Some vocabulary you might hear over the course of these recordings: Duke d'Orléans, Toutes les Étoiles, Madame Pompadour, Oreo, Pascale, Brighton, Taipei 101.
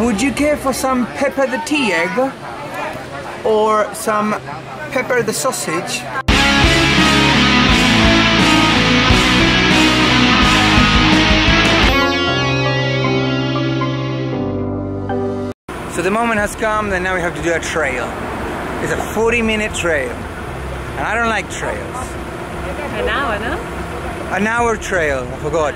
Would you care for some pepper the tea egg or some pepper the sausage? So the moment has come that now we have to do a trail. It's a 40-minute trail. And I don't like trails. An hour, no? An hour trail, I forgot.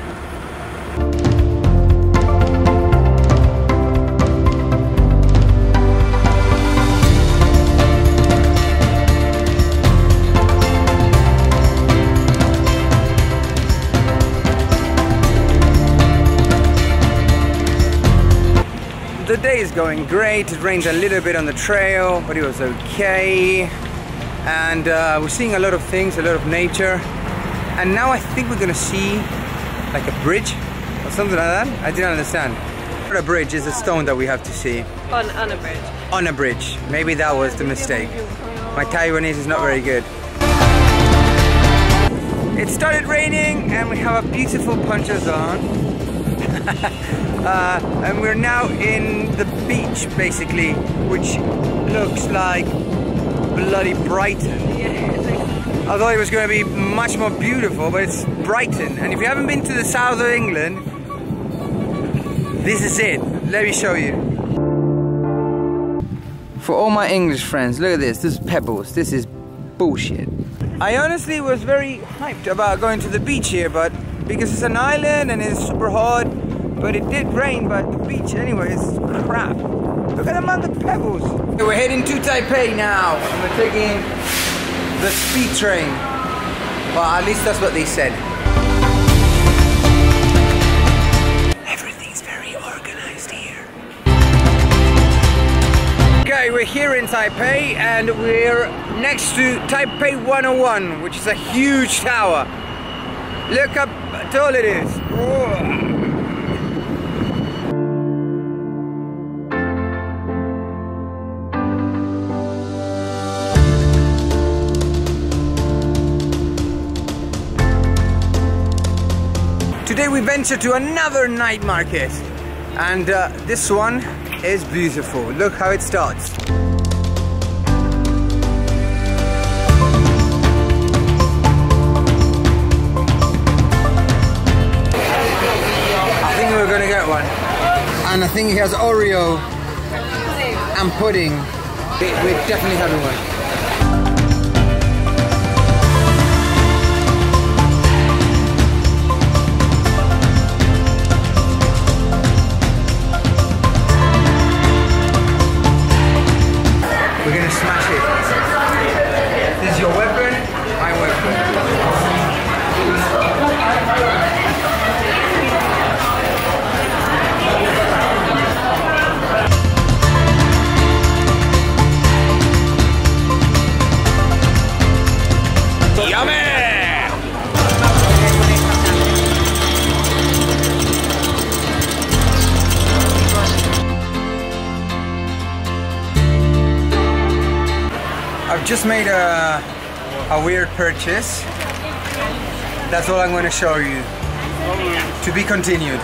The day is going great. It rained a little bit on the trail, but it was okay. And we're seeing a lot of things, a lot of nature. And now I think we're gonna see like a bridge or something like that. I didn't understand. Not a bridge, is a stone that we have to see. On a bridge. On a bridge. Maybe that was the mistake. My Taiwanese is not very good. It started raining and we have a beautiful ponchos on. And we're now in the beach, basically, which looks like bloody Brighton. Yeah. I thought it was going to be much more beautiful, but it's Brighton. And if you haven't been to the south of England, this is it. Let me show you. For all my English friends, look at this. This is pebbles. This is bullshit. I honestly was very hyped about going to the beach here, but because it's an island and it's super hot, but it did rain, but the beach anyway is crap. Look at the amount of pebbles. Okay, we're heading to Taipei now, and we're taking the speed train. Well, at least that's what they said. Everything's very organized here. Okay, we're here in Taipei, and we're next to Taipei 101, which is a huge tower. Look how tall it is. Whoa. Today we venture to another night market, and this one is beautiful. Look how it starts. I think we're gonna get one. And I think he has Oreo and pudding. We're definitely having one. We're gonna smash it. This is your weapon, my weapon. Yummy! I've just made a weird purchase. That's all I'm going to show you. To be continued.